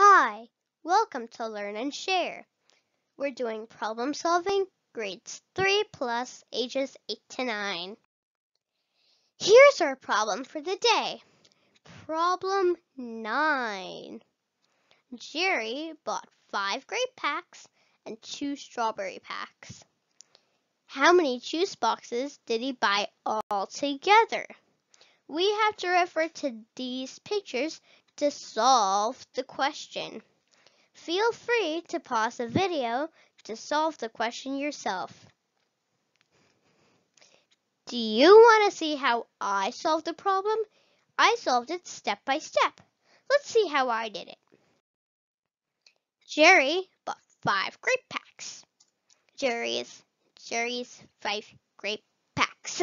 Hi, welcome to Learn and Share. We're doing problem solving, grades 3+, ages 8 to 9. Here's our problem for the day. Problem 9. Jerry bought 5 grape packs and 2 strawberry packs. How many juice boxes did he buy altogether? We have to refer to these pictures to solve the question. Feel free to pause the video to solve the question yourself. Do you want to see how I solved the problem? I solved it step by step. Let's see how I did it. Jerry bought 5 grape packs. Jerry's 5 grape packs.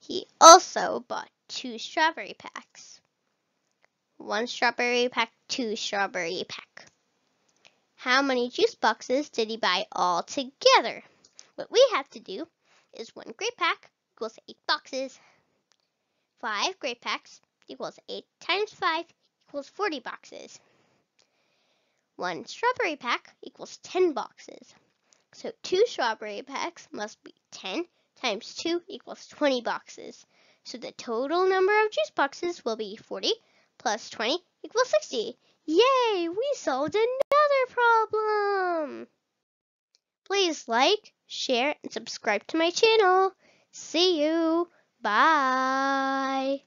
He also bought 2 strawberry packs. 1 strawberry pack, 2 strawberry pack. How many juice boxes did he buy all together? What we have to do is 1 grape pack equals 8 boxes. 5 grape packs equals 8 times 5 equals 40 boxes. 1 strawberry pack equals 10 boxes. So 2 strawberry packs must be 10 times 2 equals 20 boxes. So the total number of juice boxes will be 40 plus 20 equals 60. Yay! We solved another problem! Please like, share, and subscribe to my channel. See you! Bye!